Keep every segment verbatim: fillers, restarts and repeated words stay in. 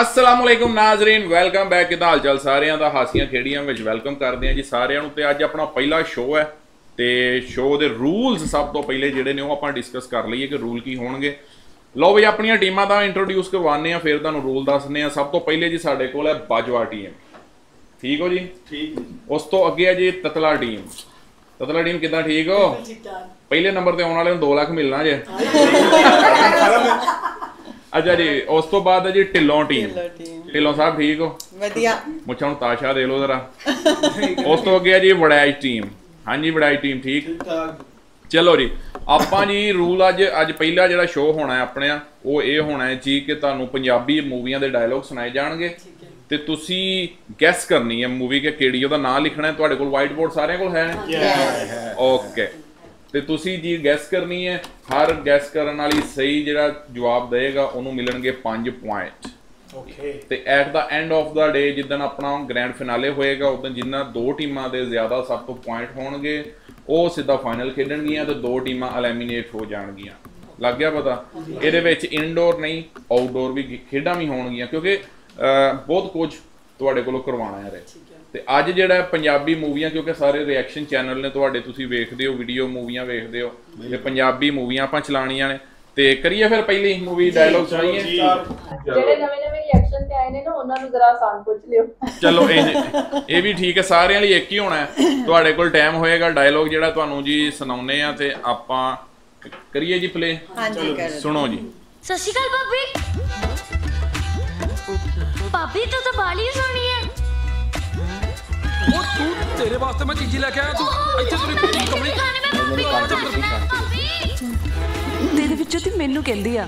असलामुअलैकुम नाजरीन, welcome back. कि हाल चाल सारिया का, हासियां खेड़ियां में वेलकम करते हैं जी सारियां। तो अज अपना पहला शो है तो शो के रूल्स सब तो पहले जोड़े ने आप डिस्कस कर लीए कि रूल की होणगे। लो बी अपन टीमां दा इंट्रोड्यूस करवाने, फिर तुहानूं रूल दसने। सब तो पहले जी साडे कोल है बाजवा टीम, ठीक हो जी, ठीक। उस तो अगे है जी ततला टीम। ततला टीम कितना, ठीक हो? पहले नंबर ते आउण वाले नूं दो लाख मिलना जे। अच्छा जी, उस तो बाद है जी ढिलों टीम। ढिलों साहब, ठीक हो? वधिया। मुछा हुण ताशा दे लो जरा। उस तो अगे है जी वड़ैज टीम। हाँ जी, वड़ैज टीम, ठीक। चलो जी, आपां जी रूल अज अज पहला जिहड़ा शो होना है अपने वो ये होना है जी कि तुहानूं पंजाबी मूवियां दे डायलॉग सुनाए जाणगे ते तुसीं गैस करनी है मूवी के किहड़ी, ओहदा नाम लिखना है। तुहाडे कोल वाइट बोर्ड सारे कोल है? ओके, तो तुसी जी गैस करनी है। हर गैस करने वाली सही जिहड़ा जवाब देगा उन्होंने मिलणगे पांच पॉइंट। ओके, तो at the end of the day जिदन अपना ग्रैंड फिनाले होएगा उदन जिन्ना दो टीमां दे ज़्यादा सब तो पॉइंट होणगे वो सीधा फाइनल खेडणगियां ते दो टीमां एलिमिनेट हो जाणगियां। लग गया पता? इहदे विच इनडोर नहीं आउटडोर भी खेडां भी होणगियां क्योंकि बहुत कुछ तुहाडे कोलों करवाना है। तो अज जिहड़ा पंजाबी मूवियां, क्योंकि सारे रिएक्शन चैनल ने तुहाडे तुसीं वेखदे हो, वीडियो मूवियां वेखदे हो ते पंजाबी मूवियां आपां चलाणियां ने। ते करिए फिर पहली मूवी डायलॉग सुनाइए। जेडे नवे-नवे रिएक्शन ते आए ने ना उन्हां नूं जरा आसान पुछ लियो। चलो ए भी ठीक है, सारेयां लई एक ही होना है। तुहाडे कोल टाइम होएगा डायलॉग जिहड़ा तुहानूं जी सुणाउने आ ते आपां करिए जी प्ले। चलो सुनो जी। सत श्री अकाल भाभी। भाभी तो तो बाली सोहणी है। तू तेरे वास्ते मैं चीज़ी लेके आया। तू अच्छा तेरी पूरी कमली तेरे विचों ती मैनू कहंदी आ।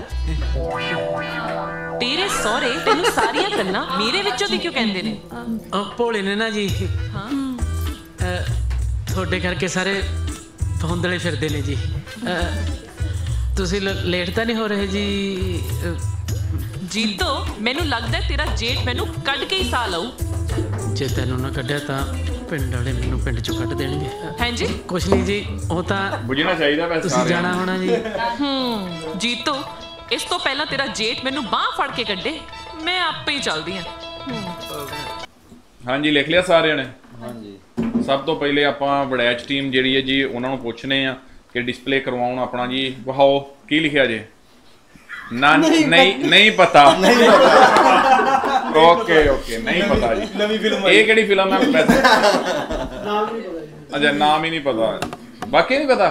तेरे सौरे तैनू सारियां गल्लां मेरे विचों ती क्यों कहंदे ने? भोले ने ना जी, थोड़े करके सारे धोंधले फिरदे ने जी। तुसीं लेट तां नहीं हो रहे जी? जीतो मैनू लगदा तेरा जेठ मैनू कढ के ही साह लाऊ। जे तेनों ना कढ़िया तो पिंड वाले मैनू पिंड चो कट देंगे। हाँ जी, कुछ नहीं जी, वो तो बुझना चाहिए वैसे। तुसीं जाना होना जी। हम्म, जीतो इस तो पहला तेरा जेठ मैनू बांह फड़ के कड्डे, मैं आप पे ही चलदी हां। हाँ जी, लिख लिया सारे ने? हाँ जी। सब तो पहले आपां वड़ैच टीम जिहड़ी है जी उन्हां नूं पुछने आ कि डिस्प्ले करवाउण अपना जी वहाओ की लिखिया जे। ना नहीं नहीं पता। ओके ओके, नहीं पता जी। नवी फिल्म है। ये केड़ी फिल्म है? पैसे नाम नहीं पता। अच्छा, नाम ही नहीं पता, बाकी नहीं पता।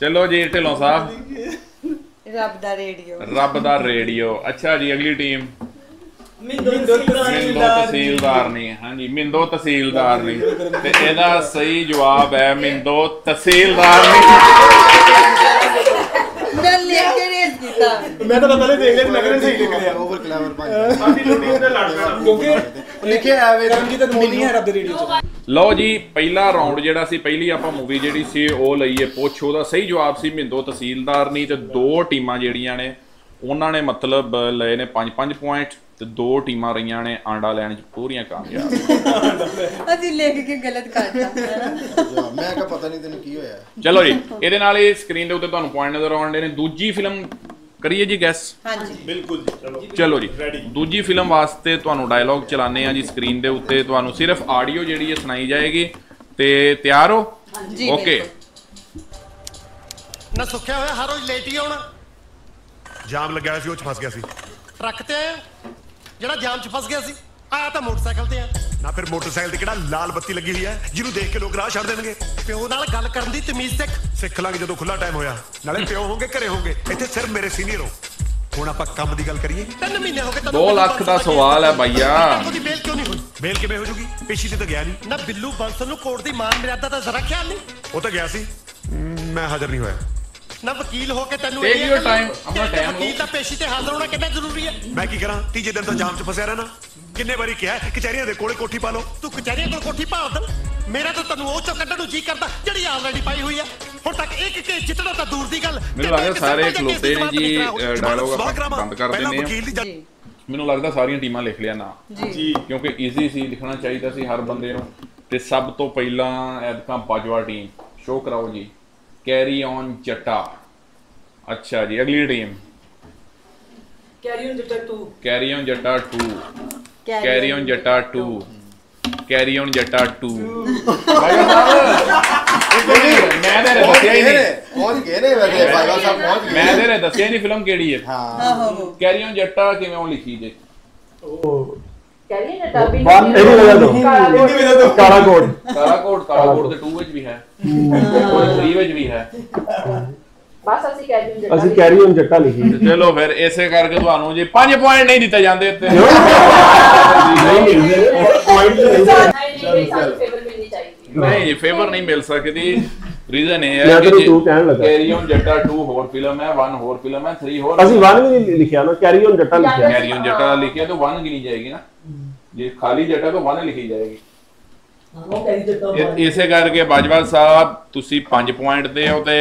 चलो जी, ढिलों साहब। रब दा रेडियो। रब दा रेडियो। अच्छा जी, अगली टीम मिंदो तहसीलदार ने। हां जी, मिंदो तहसीलदार ने ते एदा सही जवाब है मिंदो तहसीलदार ने। मैं तो पहले देख लिया, मैं सही लिख लिया। ओवर क्लेवर भाई, बाकी लोग इधर लड़ रहे हैं क्योंकि लिखे आवे रंगी तो मिलनी है रब दे रेडियो। लो जी, पहला राउंड जेड़ा सी, पहली आपा मूवी जेड़ी सी ओ लईए पुछ। ओदा सही जवाब सी मिंदो तहसीलदार नहीं ते दो टीमां जेड़ियां ने उन्हां ने मतलब लए ने पांच पांच पॉइंट ते दो टीमां रहीआं ने आंडा लैण च पूरीआं कामयाब। अजी लिख के गलत करता है ना, मैं का पता नहीं तैनूं की होया। चलो जी, इहदे नाल ही स्क्रीन दे उत्ते तुहानूं पॉइंट नजर आउंदे ने। दूजी फिल्म करिए जी गैस। हाँ जी, बिल्कुल जी। चलो चलो जी, दूजी फिल्म वास्ते तुहानूं डायलॉग चलाने जी स्क्रीन दे उत्ते। तुहानूं सिर्फ आडियो जिहड़ी है सुनाई जाएगी। ते तैयार हो? जी, ओके। ना सुखिया होया हर रोज लेट ही आउणा। जाम लग्या सी, ओच फस गया सी। ट्रक ते आया जिहड़ा जाम च फस गया सी, आया तां मोटरसाइकिल ते आया ना। फिर मोटरसाइकिल ते किहड़ा लाल बत्ती लगी हुई है जिहनूं देख के लोग राह छड्ड देणगे। ਪਿਓ ਨਾਲ ਗੱਲ ਕਰਨ ਦੀ ਤਮੀਜ਼ ਸਿੱਖ ਸਿੱਖ ਲਾਂਗੇ ਜਦੋਂ ਖੁੱਲਾ ਟਾਈਮ ਹੋਇਆ। ਨਾਲੇ ਪਿਓ ਹੋਗੇ, ਘਰੇ ਹੋਗੇ, ਇੱਥੇ ਸਿਰਫ ਮੇਰੇ ਸੀਨੀਅਰ ਹੋ। ਹੁਣ ਆਪਾਂ ਕੰਮ ਦੀ ਗੱਲ ਕਰੀਏ। ਤਿੰਨ ਮਹੀਨੇ ਹੋ ਗਏ ਤੁਹਾਨੂੰ। ਦੋ ਲੱਖ ਦਾ ਸਵਾਲ ਹੈ ਭਾਈਆ। ਉਹਦੀ ਬੇਲ ਕਿਉਂ ਨਹੀਂ ਹੋਈ? ਬੇਲ ਕਿਵੇਂ ਹੋ ਜੂਗੀ? ਪੇਸ਼ੀ ਤੇ ਤਾਂ ਗਿਆ ਨਹੀਂ ਨਾ। ਬਿੱਲੂ ਬੰਸ ਨੂੰ ਕੋਰਟ ਦੀ ਮਾਨ ਮਰਿਆਦਾ ਦਾ ਜ਼ਰਾ ਖਿਆਲ ਨਹੀਂ। ਉਹ ਤਾਂ ਗਿਆ ਸੀ, ਮੈਂ ਹਾਜ਼ਰ ਨਹੀਂ ਹੋਇਆ ਨਾ। ਵਕੀਲ ਹੋ ਕੇ ਤੈਨੂੰ ਇਹ ਯੋ ਟਾਈਮ ਆਪਣਾ ਟਾਈਮ ਲਓ। ਵਕੀਲ ਤਾਂ ਪੇਸ਼ੀ ਤੇ ਹਾਜ਼ਰ ਹੋਣਾ ਕਿੰਨਾ ਜ਼ਰੂਰੀ ਹੈ। ਮੈਂ ਕੀ ਕਰਾਂ, ਤੀਜੇ ਦਿਨ ਤੋਂ ਜਾਮ 'ਚ ਫਸਿਆ ਰਹਿਣਾ। ਕਿੰਨੇ ਵਾਰੀ ਕਿਹਾ ਕਚਹਿਰੀਆਂ ਦੇ ਕੋਲੇ ਕੋਠੀ ਪਾ ਲਓ। ਤੂੰ ਕਚਹਿਰੀਆਂ ਕੋਲ ਕੋਠੀ ਪਾ ਦ। ਮੇਰਾ ਤਾਂ ਤੈਨੂੰ ਉਹ ਚੋਂ ਕੱਢਣ ਨੂੰ ਜੀ ਕਰਦਾ ਜਿਹੜੀ ਆਲਰੇਡੀ ਪਾਈ ਹੋਈ ਆ। ਹੁਣ ਤੱਕ ਇੱਕ ਕੇਸ ਜਿੱਤਣਾ ਤਾਂ ਦੂਰ ਦੀ ਗੱਲ। ਮੈਨੂੰ ਲੱਗਦਾ ਸਾਰੇ ਖਲੋਤੇ ਨੇ ਜੀ, ਡਾਇਲੋਗ ਬੰਦ ਕਰ ਦਿੰਦੇ ਆ। ਮੈਨੂੰ ਲੱਗਦਾ ਸਾਰੀਆਂ ਟੀਮਾਂ ਲਿਖ ਲਿਆ ਨਾ ਜੀ, ਕਿਉਂਕਿ ਈਜ਼ੀ ਸੀ, ਲਿਖਣਾ ਚਾਹੀਦਾ ਸੀ ਹਰ ਬੰਦੇ ਨੂੰ। ਤੇ ਸਭ ਤੋਂ ਪਹਿਲਾਂ ਐਦਕਾਂ ਬਾਜਵਾ ਟੀਮ ਸ਼ੋਅ ਕਰਾਓ ਜੀ। कैरी ऑन जटा। अच्छा जी, अगली team carry on Jatta two, carry on Jatta two, carry on Jatta two. मैं तेरे दसिया ही नहीं, मैं तेरे दसिया नहीं फिल्म केड़ी है। कैरी ऑन जट्टा किवें ओ लिखी जे? काला कोड, काला कोड, काला कोड ते टू विच भी है, थ्री विच भी है। ਬਸ ਅਸੀਂ ਕੈਰੀਅਨ ਜੱਟਾ ਅਸੀਂ ਕੈਰੀਅਨ ਜੱਟਾ ਲਿਖੀ। ਚਲੋ ਫਿਰ ਇਸੇ ਕਰਕੇ ਤੁਹਾਨੂੰ ਜੇ ਪੰਜ ਪੁਆਇੰਟ ਨਹੀਂ ਦਿੱਤੇ ਜਾਂਦੇ ਤੇ ਨਹੀਂ ਪੁਆਇੰਟ ਨਹੀਂ ਸਾਨੂੰ ਫੇਵਰ ਮਿਲਣੀ ਚਾਹੀਦੀ। ਨਹੀਂ ਫੇਵਰ ਨਹੀਂ ਮਿਲ ਸਕਦੀ। ਰੀਜ਼ਨ ਇਹ ਹੈ ਕਿ ਕੈਰੀਅਨ ਜੱਟਾ ਟੂ ਹੋਰ ਫਿਲਮ ਹੈ, ਇੱਕ ਹੋਰ ਫਿਲਮ ਹੈ, तीन ਹੋਰ। ਅਸੀਂ ਇੱਕ ਵੀ ਨਹੀਂ ਲਿਖਿਆ ਨਾ, ਕੈਰੀਅਨ ਜੱਟਾ ਲਿਖਿਆ। ਕੈਰੀਅਨ ਜੱਟਾ ਲਿਖਿਆ ਤਾਂ ਇੱਕ ਗਿਣੀ ਜਾਏਗੀ ਨਾ, ਜੇ ਖਾਲੀ ਜੱਟਾ ਤਾਂ एक ਲਿਖੀ ਜਾਏਗੀ। ਇਸੇ ਕਰਕੇ ਬਾਜਵਾ ਸਾਹਿਬ ਤੁਸੀਂ पाँच ਪੁਆਇੰਟ ਦੇ ਹੋ ਤੇ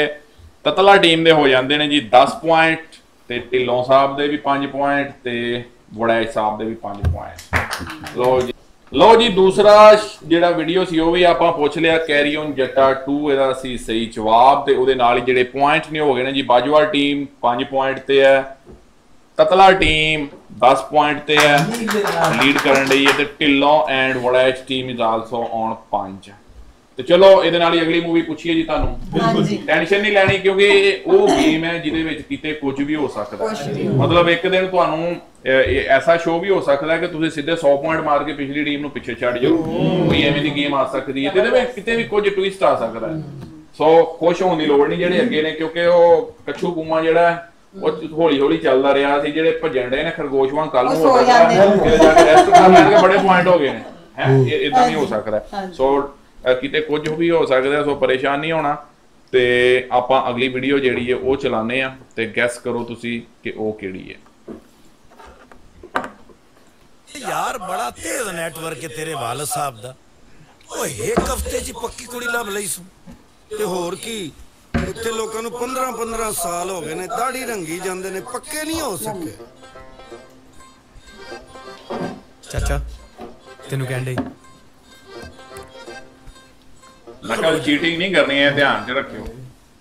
ततला टीम दे हो जाते हैं जी दस पॉइंट, तो ढिलों साहब के भी पाँच पॉइंट, तो वड़ैच साहब के भी पाँच पॉइंट। लो जी लो जी दूसरा जो वीडियो से भी आप पूछ लिया कैरी ऑन जट्टा टू, यदा असी सही जवाब तो वो जो पॉइंट ने हो गए हैं जी। बाजवा टीम पाँच पॉइंट पर है, ततला टीम दस पॉइंट पर है, लीड कर रही है, तो Dhillon and Waraich team is also on पाँच। तो चलो ये अगली मूवी पूछिए जी। तुहानू टेंशन नहीं लेनी क्योंकि वो गेम है जिहदे विच किते कुछ भी हो सकता है। मतलब एक दिन तुहानू ऐसा शो भी हो सकता है कि तुसीं सीधे सौ पॉइंट मार के पिछली टीम नू पिछे छड्ड जाओ। कोई एवें दी गेम आ सकती है, तो किते भी कुछ ट्विस्ट आ सकता है। सो खुश होने की लोड़ नहीं जिहड़े अगे ने, क्योंकि वो कछू गुमा जिहड़ा हौली हौली चलता रहा सी। जिहड़े भजण डे ने खरगोश वांग कल नू हो सकदा बड़े पॉइंट हो गए हैं, इदां नहीं हो सकता। सो किते कुछ भी हो सकता है, सो परेशान नहीं होना। तो आप अगली वीडियो जिहड़ी है वह चलाने हैं, तो गैस करो तुसी कि वह किहड़ी है। यार बड़ा तेज नेटवर्क है तेरे वालद साहब दा। ओ एक हफ्ते जी पक्की कुड़ी लभ लई सू ते होर की। इत्थे लोकां नू पंद्रह पंद्रह साल हो गए ने, दाढ़ी रंगी जांदे ने, पक्के नहीं हो सके। चाचा तेनू कहंदे मैं कल चीटिंग नहीं करनी है, ध्यान च रखियो।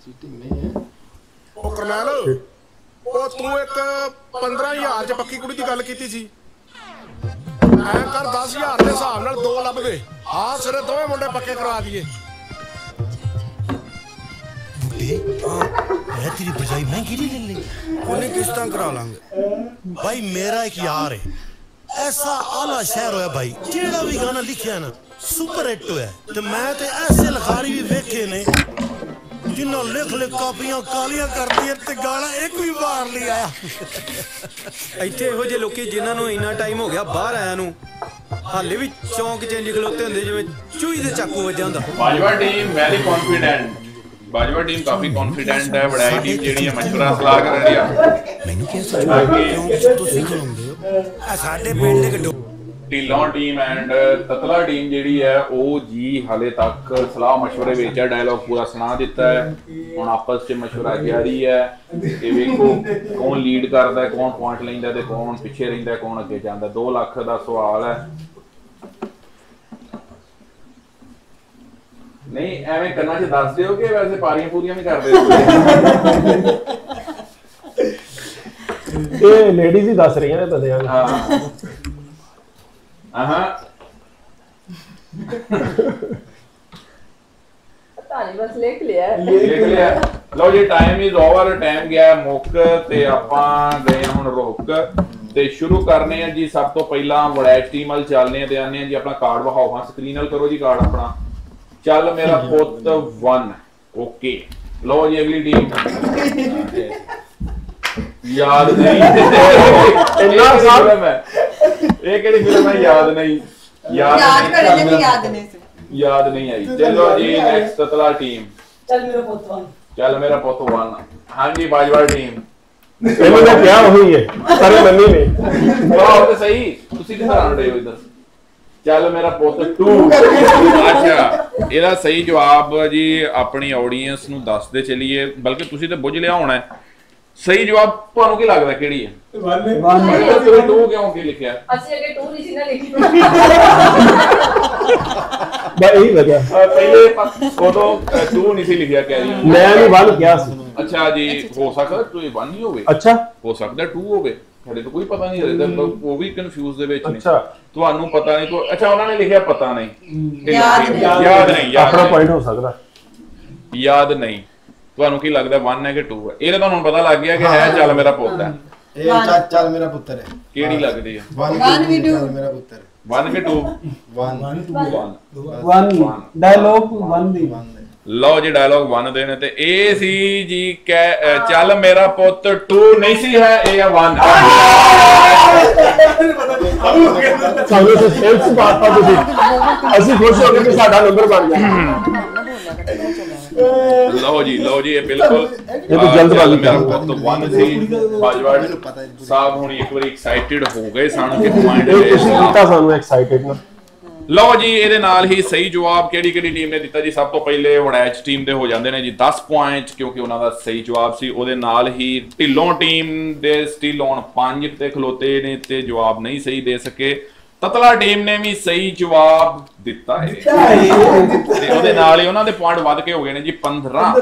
चीटिंग नहीं है। ओ करनैल ओ तू एक पंद्रह हज़ार ਚ ਪੱਕੀ ਕੁੜੀ ਦੀ ਗੱਲ ਕੀਤੀ ਸੀ। ਐ ਕਰ दस हज़ार ਦੇ ਹਿਸਾਬ ਨਾਲ ਦੋ ਲੱਭ ਗਏ। ਆ ਸਿਰੇ ਦੋਵੇਂ ਮੁੰਡੇ ਪੱਕੇ ਕਰਵਾ ਦਈਏ। ਇਹ ਤੇਰੀ ਬਜਾਈ ਮੈਂ ਕਿਹੜੀ ਲੈ ਲਈ। ਉਹਨੇ ਕਿਸ਼ਤਾਂ ਕਰਾ ਲਾਂਗੇ। ਭਾਈ ਮੇਰਾ ਇੱਕ ਯਾਰ ਹੈ, ऐसा आला शहर होया भाई, जेड़ा भी गाना लिखया ना सुपर हिट होया। ते मैं ते ऐसे लखारी भी वेखे ने जिन्हों लिख लिख कापियां कालियां कर दिए ते गाना एक भी बार नहीं आया। इत्थे इहो जे लोकी जिन्हां नूं इन्ना टाइम हो गया बाहर आया नूं, हाले भी चौंक च निकलते हुंदे जिवें चूही दे चाकू वज्जा हुंदा। Bajwa team very confident, Bajwa team काफी कॉन्फिडेंट है। बड़ाई टीम जेडी है मशवरा सलाह कर रही है। मेनू क्या सोच रहे हो तुम लोग? ਸਾਡੇ ਪਿੰਡ ਦੇ Dhillon team and Tatla team ਜਿਹੜੀ ਹੈ ਉਹ ਜੀ ਹਾਲੇ ਤੱਕ ਸਲਾਹ ਮਸ਼ਵਰੇ ਵਿੱਚ ਹੈ। ਡਾਇਲੌਗ ਪੂਰਾ ਸੁਣਾ ਦਿੱਤਾ ਹੈ, ਹੁਣ ਆਪਸ ਵਿੱਚ ਮਸ਼ਵਰਾ ਜਾਰੀ ਹੈ। ਇਹ ਵੇਖੋ ਕੌਣ ਲੀਡ ਕਰਦਾ, ਕੌਣ ਪੁਆਇੰਟ ਲੈਂਦਾ ਤੇ ਕੌਣ ਪਿੱਛੇ ਰਹਿੰਦਾ, ਕੌਣ ਅੱਗੇ ਜਾਂਦਾ। दो ਲੱਖ ਦਾ ਸਵਾਲ ਹੈ। ਨਹੀਂ ਐਵੇਂ ਕੰਨਾਂ 'ਚ ਦੱਸ ਦਿਓ ਕਿ ਵੈਸੇ ਪਾਰੀਆਂ ਪੂਰੀਆਂ ਵੀ ਕਰਦੇ ਹੋ। ਇਹ ਲੇਡੀਜ਼ ਹੀ ਦੱਸ ਰਹੀਆਂ ਨੇ ਬੰਦਿਆਂ ਨੂੰ। ਹਾਂ ਆਹਾਂ ਪਤਾ ਨਹੀਂ, ਬਸ ਲਿਖ ਲਿਆ ਲਿਖ ਲਿਆ। ਲਓ ਜੀ ਟਾਈਮ ਇਜ਼ ਓਵਰ, ਟਾਈਮ ਗਿਆ ਮੁੱਕ ਤੇ ਆਪਾਂ ਗਏ ਹੁਣ ਰੋਕ। ਤੇ ਸ਼ੁਰੂ ਕਰਨੇ ਆ ਜੀ। ਸਭ ਤੋਂ ਪਹਿਲਾਂ ਵੜੈਚ ਟੀਮ ਵਾਲ ਚੱਲਨੇ ਆ ਤੇ ਆਨੇ ਆ ਜੀ। ਆਪਣਾ ਕਾਰਡ ਵਿਖਾਓ, ਹਾਂ ਸਕਰੀਨ ਨਾਲ ਕਰੋ ਜੀ ਕਾਰਡ ਆਪਣਾ। ਚੱਲ ਮੇਰਾ ਪੁੱਤ वन। ਓਕੇ ਲਓ ਜੀ ਅਗਲੀ ਟੀਮ। याद नहीं इतना साल में ये केड़ी फिल्म है? याद नहीं, याद याद कर लेकिन याद नहीं से याद नहीं आई। चलो जी नेक्स्ट ततला टीम। चल मेरा पोतवान, चल मेरा पोतवान। हां जी बाजवा टीम। इन्होंने क्या हुई है सारे मम्मी में वाह तो सही ਤੁਸੀਂ ਕਿੱਥੇ ਆਣ ਰਹੇ ਹੋ ਇਧਰ। चल मेरा पुत टू। अच्छा ਇਹਦਾ ਸਹੀ ਜਵਾਬ ਜੀ ਆਪਣੀ ਆਡੀਅנס ਨੂੰ ਦੱਸਦੇ ਚਲੀਏ, ਬਲਕਿ ਤੁਸੀਂ ਤੇ ਬੁੱਝ ਲਿਆ ਹੋਣਾ ਹੈ। सही जवाब ਤੁਹਾਨੂੰ ਕੀ ਲੱਗਦਾ ਕਿਹੜੀ ਹੈ? ਵਾਲੇ ਵਾਲੇ ਦੋ ਕਿਉਂ ਕੀ ਲਿਖਿਆ? ਅਸੀਂ ਅਗੇ ਟੂ ਨਹੀਂ ਸੀ ਨਾ ਲਿਖੀ। ਬਾ ਇਹੀ ਵਜ੍ਹਾ ਪਹਿਲੇ ਫੋਟੋ ਟੂ ਨਹੀਂ ਸੀ ਲਿਖਿਆ ਕੈਰੀ। ਮੈਂ ਵੀ ਵਾਲ ਕਿਹਾ ਸੀ। ਅੱਛਾ ਜੀ ਹੋ ਸਕਦਾ ਟੂ वन ਹੀ ਹੋਵੇ। ਅੱਛਾ ਹੋ ਸਕਦਾ टू ਹੋਵੇ। ਹਲੇ ਤਾਂ ਕੋਈ ਪਤਾ ਨਹੀਂ ਹਲੇ ਤਾਂ ਉਹ ਵੀ ਕਨਫਿਊਜ਼ ਦੇ ਵਿੱਚ ਨੇ। ਅੱਛਾ ਤੁਹਾਨੂੰ ਪਤਾ ਨਹੀਂ ਤੋਂ ਅੱਛਾ ਉਹਨਾਂ ਨੇ ਲਿਖਿਆ ਪਤਾ ਨਹੀਂ ਯਾਦ ਨਹੀਂ ਆਪਣਾ ਪੁਆਇੰਟ ਹੋ ਸਕਦਾ ਯਾਦ ਨਹੀਂ। ਤੁਹਾਨੂੰ ਕੀ ਲੱਗਦਾ ਇੱਕ ਹੈ ਕਿ ਦੋ ਹੈ? ਇਹ ਤਾਂ ਤੁਹਾਨੂੰ ਪਤਾ ਲੱਗ ਗਿਆ ਕਿ ਹੈ ਚੱਲ ਮੇਰਾ ਪੁੱਤ ਹੈ ਇਹ ਚੱਲ ਚੱਲ ਮੇਰਾ ਪੁੱਤਰ ਹੈ। ਕਿਹੜੀ ਲੱਗਦੀ ਹੈ ਇੱਕ ਵੀ ਦੋ ਮੇਰਾ ਪੁੱਤਰ ਇੱਕ ਕਿ ਦੋ ਇੱਕ ਇੱਕ ਡਾਇਲੌਗ ਇੱਕ ਦੀ ਲਓ ਜੀ ਡਾਇਲੌਗ ਇੱਕ ਦੇ ਨੇ ਤੇ ਇਹ ਸੀ ਜੀ ਕਹਿ ਚੱਲ ਮੇਰਾ ਪੁੱਤ ਦੋ ਨਹੀਂ ਸੀ ਹੈ ਇਹ ਹੈ ਇੱਕ। ਸਾਨੂੰ ਤਾਂ ਸੇਲਸ ਬਾਤ ਪਾ ਤੁਸੀਂ ਅਸੀਂ ਖੁਸ਼ ਹੋ ਗਏ ਕਿ ਸਾਡਾ ਨੰਬਰ ਬਣ ਗਿਆ। ਲਓ ਜੀ ਲਓ ਜੀ ਇਹ ਬਿਲਕੁਲ ਇਹ ਤਾਂ ਜਲਦਬਾਜ਼ੀ ਮੇਰਾ ਪੁੱਤ ਇੱਕ ਸੀ। ਬਾਜਵਾ ਸਾਹਿਬ ਹੁਣੀ ਇੱਕ ਵਾਰੀ ਐਕਸਾਈਟਿਡ ਹੋ ਗਏ ਸਨ ਕਿ ਪੁਆਇੰਟ ਇਹ ਦਿੱਤਾ ਸਾਨੂੰ ਐਕਸਾਈਟਿਡ ਨਾ। ਲਓ ਜੀ ਇਹਦੇ ਨਾਲ ਹੀ ਸਹੀ ਜਵਾਬ ਕਿਹੜੀ ਕਿਹੜੀ ਟੀਮ ਨੇ ਦਿੱਤਾ ਜੀ? ਸਭ ਤੋਂ ਪਹਿਲੇ ਵੜੈਚ ਟੀਮ ਦੇ ਹੋ ਜਾਂਦੇ ਨੇ ਜੀ ਦਸ ਪੁਆਇੰਟ ਕਿਉਂਕਿ ਉਹਨਾਂ ਦਾ ਸਹੀ ਜਵਾਬ ਸੀ। ਉਹਦੇ ਨਾਲ ਹੀ ਢਿੱਲੋਂ ਟੀਮ ਦੇ ਸਟਿਲ ਔਨ ਪੰਜ ਤੇ ਖਲੋਤੇ ਨੇ ਤੇ ਜਵਾਬ ਨਹੀਂ ਸਹੀ ਦੇ ਸਕੇ। ਤਤਲਾ ਟੀਮ ਨੇ ਵੀ ਸਹੀ ਜਵਾਬ ਦਿੱਤਾ ਹੈ ਤੇ ਉਹਦੇ ਨਾਲ ਹੀ ਉਹਨਾਂ ਦੇ ਪੁਆਇੰਟ ਵੱਧ ਕੇ ਹੋ ਗਏ ਨੇ ਜੀ ਪੰਦਰਾਂ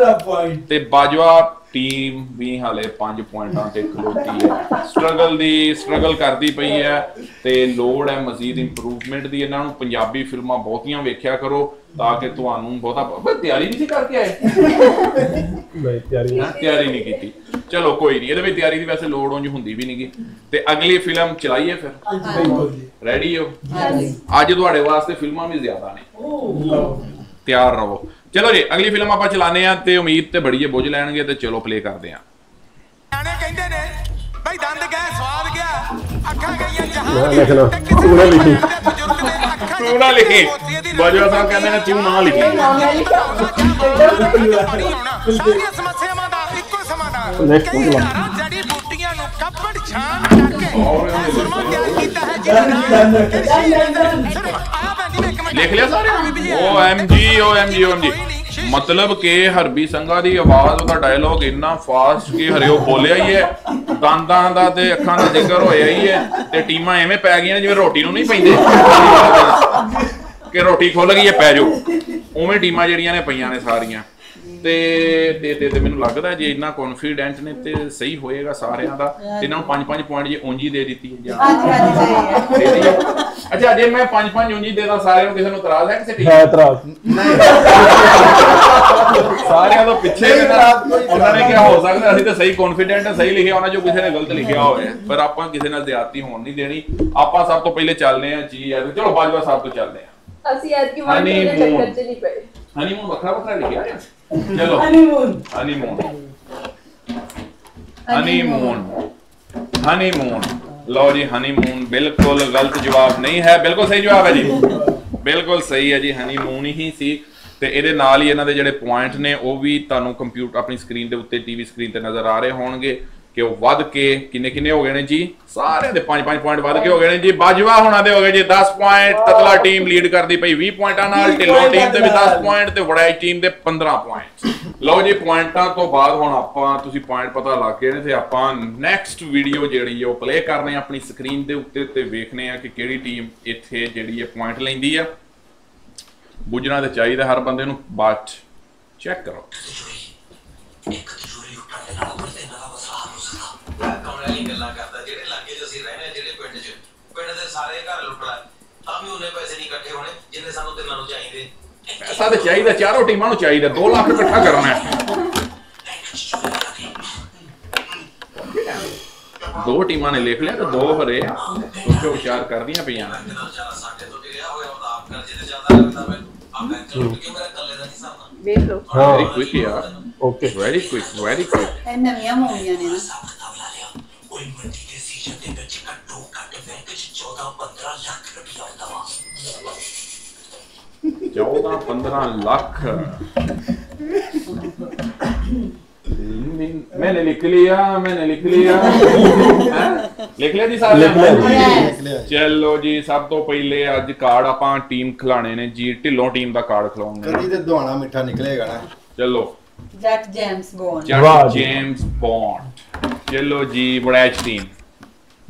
ਤੇ ਬਾਜਵਾ ਟੀਮ ਵੀ ਹਾਲੇ ਪੰਜ ਪੁਆਇੰਟਾਂ ਤੇ ਖਲੋਤੀ ਹੈ। ਸਟਰਗਲ ਦੀ ਸਟਰਗਲ ਕਰਦੀ ਪਈ ਹੈ ਤੇ ਲੋੜ ਹੈ ਮਜ਼ੀਦ ਇੰਪਰੂਵਮੈਂਟ ਦੀ। ਇਹਨਾਂ ਨੂੰ ਪੰਜਾਬੀ ਫਿਲਮਾਂ ਬਹੁਤੀਆਂ ਵੇਖਿਆ ਕਰੋ ਤਾਂ ਕਿ ਤੁਹਾਨੂੰ ਬਹੁਤਾ ਤਿਆਰੀ ਨਹੀਂ ਸੀ ਕਰਕੇ ਆਏ ਤਿਆਰੀ ਨਹੀਂ ਕੀਤੀ। ਚਲੋ ਕੋਈ ਨਹੀਂ ਇਹਦੇ ਵਿੱਚ ਤਿਆਰੀ ਦੀ ਵੈਸੇ ਲੋੜ ਉਂਝ ਹੁੰਦੀ ਵੀ ਨਹੀਂ ਗੀ। ਤੇ ਅਗਲੀ ਫਿਲਮ ਚਲਾਈਏ ਫਿਰ ਰੈਡੀ ਹੋ? ਅੱਜ ਤੁਹਾਡੇ ਵਾਸਤੇ ਫਿਲਮਾਂ ਵੀ ਜ਼ਿਆਦਾ ਨੇ ਤਿਆਰ ਰਹੋ। ਚਲੋ ਜੀ ਅਗਲੀ ਫਿਲਮ ਆਪਾਂ ਚਲਾਣੇ ਆ ਤੇ ਉਮੀਦ ਤੇ ਬੜੀ ਬੁੱਝ ਲੈਣਗੇ ਤੇ ਚਲੋ ਪਲੇ ਕਰਦੇ ਆ। ਕਹਿੰਦੇ ਨੇ ਬਈ ਦੰਦ ਗਏ ਸਵਾਦ ਗਿਆ ਅੱਖਾਂ ਗਈਆਂ ਜਹਾਨ ਤੂੜਾ ਲਿਖੀ ਤੂੜਾ ਲਿਖੀ ਬਾਜਵਾ ਸਾਹਿਬ ਕਹਿੰਦੇ ਨੇ ਤੂੰ ਨਾ ਲਿਖੀ ਸਾਰੀਆਂ ਸਮੱਸਿਆਵਾਂ ਦਾ ਇੱਕੋ ਸਮਾਧਾਨ ਜੜੀ ਬੂਟੀਆਂ ਨੂੰ ਕੱਪੜ ਛਾਣ ਟਾਕੇ ਸੁਰਮਾ ਤਿਆਰ ਕੀਤਾ ਹੈ ਜਿਹਨਾਂ ਲਿਖ ਲਿਆ ਸਾਰੇ ਓਐਮਜੀ ਓਐਮਜੀ ਓਐਮਜੀ ਮਤਲਬ ਕਿ ਹਰਬੀ ਸੰਘਾ ਦੀ ਆਵਾਜ਼ ਉਹਦਾ ਡਾਇਲੋਗ ਇੰਨਾ ਫਾਸਟ ਕਿ ਹਰਿਓ ਬੋਲਿਆ ਹੀ ਹੈ ਦੰਦਾਂ ਦਾ ਤੇ ਅੱਖਾਂ ਦਾ ਜ਼ਿਕਰ ਹੋਇਆ ਹੀ ਹੈ ਤੇ ਟੀਮਾਂ ਐਵੇਂ ਪੈ ਗਈਆਂ ਜਿਵੇਂ ਰੋਟੀ ਨੂੰ ਨਹੀਂ ਪੈਂਦੇ ਕਿ ਰੋਟੀ ਖੁੱਲ ਗਈ ਹੈ ਪੈ ਜਾਓ ਉਵੇਂ ਟੀਮਾਂ ਜਿਹੜੀਆਂ ਨੇ ਪਈਆਂ ਨੇ ਸਾਰੀਆਂ ਤੇ ਤੇ ਤੇ ਮੈਨੂੰ ਲੱਗਦਾ ਜੇ ਇੰਨਾ ਕੌਨਫੀਡੈਂਟ ਨੇ ਤੇ ਸਹੀ ਹੋਏਗਾ ਸਾਰਿਆਂ ਦਾ। ਇਹਨਾਂ ਨੂੰ ਪੰਜ ਪੰਜ ਪੁਆਇੰਟ ਜੇ ਉਂਝ ਹੀ ਦੇ ਦਿੱਤੀ ਜਾਂ ਅੱਛਾ ਜੇ ਮੈਂ ਪੰਜ ਪੰਜ ਉਂਝ ਹੀ ਦੇਦਾ ਸਾਰਿਆਂ ਨੂੰ ਕਿਸੇ ਨੂੰ ਇਤਰਾਜ਼ ਹੈ ਕਿਸੇ ਟੀਮ ਹੈ ਇਤਰਾਜ਼ ਨਹੀਂ ਸਾਰਿਆਂ ਤੋਂ ਪਿੱਛੇ ਉਹਨਾਂ ਨੇ ਕਿਹਾ ਹੋ ਸਕਦਾ ਅਸੀਂ ਤਾਂ ਸਹੀ ਕੌਨਫੀਡੈਂਟ ਸਹੀ ਲਿਖਿਆ ਉਹਨਾਂ ਚੋਂ ਕਿਸੇ ਨੇ ਗਲਤ ਲਿਖਿਆ ਹੋਇਆ ਪਰ ਆਪਾਂ ਕਿਸੇ ਨਾਲ ਜ਼ਿਆਦਤੀ ਹੋਣ ਨਹੀਂ ਦੇਣੀ। ਆਪਾਂ ਸਭ ਤੋਂ ਪਹਿਲੇ ਚੱਲਦੇ ਹਾਂ ਜੀ ਚਲੋ ਬਾਜਵਾ ਸਾਹਿਬ ਤੋਂ ਚੱਲਦੇ ਹਾਂ ਅਸੀਂ ਐਤ ਕੀ ਵਾਰ ਦੇ ਚੱਕਰ ਚ ਨਹੀਂ ਪਏ ਹਨੀਮੂਨ ਵੱਖਰਾ ਵੱਖਰਾ ਲਿਖਿਆ ਆ। ਚਲੋ ਹਨੀਮੂਨ ਹਨੀਮੂਨ ਹਨੀਮੂਨ ਹਨੀਮੂਨ ਲਓ ਜੀ ਹਨੀਮੂਨ ਬਿਲਕੁਲ ਗਲਤ ਜਵਾਬ ਨਹੀਂ ਹੈ ਬਿਲਕੁਲ ਸਹੀ ਜਵਾਬ ਹੈ ਜੀ ਬਿਲਕੁਲ ਸਹੀ ਹੈ ਜੀ ਹਨੀਮੂਨ ਹੀ ਸੀ। ਤੇ ਇਹਦੇ ਨਾਲ ਹੀ ਇਹਨਾਂ ਦੇ ਜਿਹੜੇ ਪੁਆਇੰਟ ਨੇ ਉਹ ਵੀ ਤੁਹਾਨੂੰ ਕੰਪਿਊਟਰ ਆਪਣੀ ਸਕਰੀਨ ਦੇ ਉੱਤੇ ਟੀਵੀ ਸਕਰੀਨ ਤੇ ਨਜ਼ਰ ਆ ਰਹੇ ਹੋਣਗੇ ਕਿ ਉਹ ਵੱਧ ਕੇ ਕਿੰਨੇ ਕਿੰਨੇ ਹੋ ਗਏ ਨੇ ਜੀ ਸਾਰਿਆਂ ਦੇ ਪੰਜ ਪੰਜ ਪੁਆਇੰਟ ਵੱਧ ਕੇ ਹੋ ਗਏ ਨੇ ਜੀ। ਬਾਜਵਾ ਹੋਣਾ ਦੇ ਹੋ ਗਏ ਜੀ ਦਸ ਪੁਆਇੰਟ ਤਤਲਾ ਟੀਮ ਲੀਡ ਕਰਦੀ ਪਈ ਵੀਹ ਪੁਆਇੰਟਾਂ ਨਾਲ ਢਿੱਲੋਂ ਟੀਮ ਦੇ ਵੀ ਦਸ ਪੁਆਇੰਟ ਤੇ ਵੜਾਈ ਟੀਮ ਦੇ ਪੰਦਰਾਂ ਪੁਆਇੰਟ। ਲਓ ਜੀ ਪੁਆਇੰਟਾਂ ਤੋਂ ਬਾਅਦ ਹੁਣ ਆਪਾਂ ਤੁਸੀਂ ਪੁਆਇੰਟ ਪਤਾ ਲੱਗ ਗਏ ਨੇ ਤੇ ਆਪਾਂ ਨੈਕਸਟ ਵੀਡੀਓ ਜਿਹੜੀ ਉਹ ਪਲੇ ਕਰਨੇ ਆਪਣੀ ਸਕਰੀਨ ਦੇ ਉੱਤੇ ਤੇ ਵੇਖਨੇ ਆ ਕਿ ਕਿਹੜੀ ਟੀਮ ਇੱਥੇ ਜਿਹੜੀ ਇਹ ਪੁਆਇੰਟ ਲੈਂਦੀ ਆ। ਬੁੱਝਣਾ ਤਾਂ ਚਾਹੀਦਾ ਹਰ ਬੰਦੇ ਨੂੰ ਬਾਅਦ ਚ ਚੈੱਕ ਕਰੋ ਪੈਸਾ ਤਾਂ ਚਾਹੀਦਾ ਚਾਰੋਂ ਟੀਮਾਂ ਨੂੰ ਚਾਹੀਦਾ ਦੋ ਲੱਖ ਇਕੱਠਾ ਕਰਨਾ ਦੋ ਟੀਮਾਂ ਨੇ ਲਿਖ ਲਿਆ ਤੇ ਦੋ ਹਰੇ ਸੋਚੋ ਵਿਚਾਰ ਕਰਦੀਆਂ ਪਈਆਂ ਵੇਖ ਲਓ ਵੈਰੀ ਕੁਇਕ ਯਾਰ okay very quick very quick ਇਹ ਨਵੀਆਂ ਮੂਵੀਆਂ ਨੇ ਨਾ ਕੋਈ ਮੰਡੀ ਦੇ ਸੀਜ਼ਨ ਦੇ ਵਿੱਚ ਘੱਟੋ ਘੱਟ ਬੈਂਕ ਚ ਚੌਦਾਂ ਪੰਦਰਾਂ ਲੱਖ ਰੁਪਇਆ ਹੁੰਦਾ ਵਾ ਚੌਦਾਂ ਪੰਦਰਾਂ ਲੱਖ मैंने लिख लिया मैंने लिख लिया लिख लिया जी सारे लिख लिया। चलो जी सब तो पहले आज कार्ड ਆਪਾਂ ਟੀਮ ਖਿਲਾਣੇ ਨੇ ਜੀ ਢਿੱਲੋਂ ਟੀਮ ਦਾ ਕਾਰਡ ਖਿਲਾਉਂਗੇ ਕਦੀ ਤੇ ਦੁਹਾਣਾ ਮਿੱਠਾ ਨਿਕਲੇਗਾ ਨਾ। ਚਲੋ Jack James Bond Jack James Bond ਚਲੋ ਜੀ Waraich team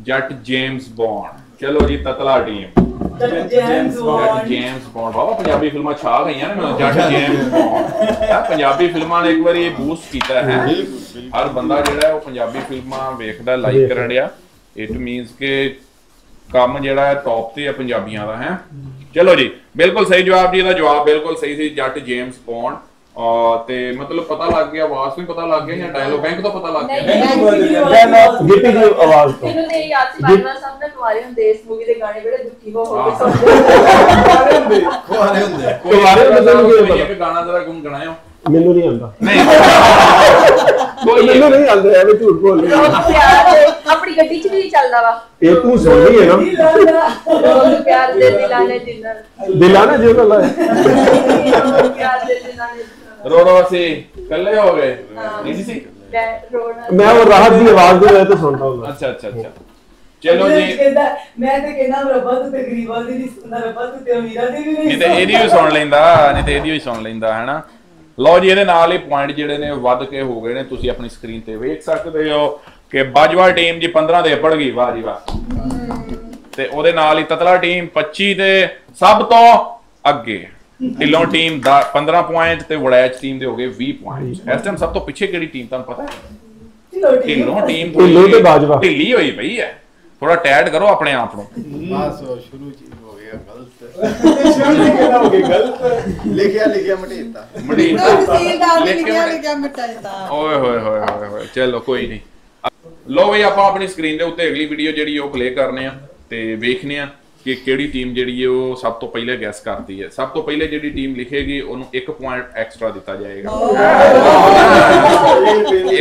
Jatt James Bond ਚਲੋ ਜੀ Tatla team Jatt James Bond James Bond ਬਾਬਾ ਪੰਜਾਬੀ ਫਿਲਮਾਂ ਛਾ ਗਈਆਂ ਨੇ ਮੈਨੂੰ ਜੱਟ ਜੇਮਸ ਬੌਂਡ ਪੰਜਾਬੀ ਫਿਲਮਾਂ ਨੇ ਇੱਕ ਵਾਰੀ ਇਹ ਬੂਸਟ ਕੀਤਾ ਹੈ ਹਰ ਬੰਦਾ ਜਿਹੜਾ ਉਹ ਪੰਜਾਬੀ ਫਿਲਮਾਂ ਵੇਖਦਾ ਲਾਈਕ ਕਰਨ ਡਿਆ इट मीनस के काम जिहड़ा है टॉप ते है पंजाबियां दा है। चलो जी बिल्कुल सही जवाब जी, जवाब बिल्कुल सही सी जट जेम्स बॉन्ड। और मतलब पता लग गया आवाज तो पता लग गया या डायलॉग बैंक तो पता लग गया डायलॉग गिटी की आवाज तो नहीं याद से बारवा साहब ने तुम्हारे हम देश मूवी के गाने बड़े दुखी हो हो के कोहारे होंदे कोहारे होंदे ये गाना जरा गुण गणायो ਮੈਨੂੰ ਨਹੀਂ ਆਉਂਦਾ ਨਹੀਂ ਕੋਈ ਮੈਨੂੰ ਨਹੀਂ ਆਉਂਦਾ ਐਵੇਂ ਝੂਠ ਬੋਲ ਆਪਣੀ ਗੱਡੀ ਚ ਵੀ ਚੱਲਦਾ ਵਾ ਇਹ ਤੂੰ ਸੁਣੀ ਹੈ ਨਾ ਪਿਆਰ ਦੇ ਦਿਲਾਂ ਨੇ ਡਿਨਰ ਦਿਲਾਂ ਨੇ ਜੇ ਕੋਲ ਪਿਆਰ ਦੇ ਦਿਲਾਂ ਨੇ ਰੋ ਰੋ ਸੀ ਕੱਲੇ ਹੋ ਗਏ ਨਹੀਂ ਸੀ ਮੈਂ ਉਹ ਰਾਹਤ ਦੀ ਆਵਾਜ਼ ਦੇ ਵਿੱਚ ਸੁਣਦਾ ਹੁੰਦਾ। ਅੱਛਾ ਅੱਛਾ ਅੱਛਾ चलो जी मैं तो कहना रब्बा तू गरीबा दी नहीं सुनदा रब्बा तू ते अमीरा दी भी नहीं ते एदी ही सुन लेंदा नहीं ते एदी ही सुन लेंदा है ना। लो जी ये पॉइंट जोड़े ने वध के हो गए ने तुसी अपनी स्क्रीन पे वेख सकते हो कि बाजवा टीम जी पंद्रह से पड़ गई वाह जी वाह, ततला टीम पच्ची से सब तो अगे, ढिलों टीम पंद्रह पॉइंट ते वड़ैच टीम दे हो गए बीस पॉइंट। इस टाइम सब तो पिछे केड़ी टीम तुहानू पता है ढिलों टीम ढिली हुई पई है, थोड़ा टैट करो अपने आप को। चलो कोई नहीं लो भाई आप अपनी स्क्रीन के उत्ते अगली वीडियो जी प्ले करने वेखने कि केड़ी टीम जी सब तो पहले गैस करती है, सब तो पहले जी टीम लिखेगी उन्होंने एक पॉइंट एक्सट्रा दिता जाएगा,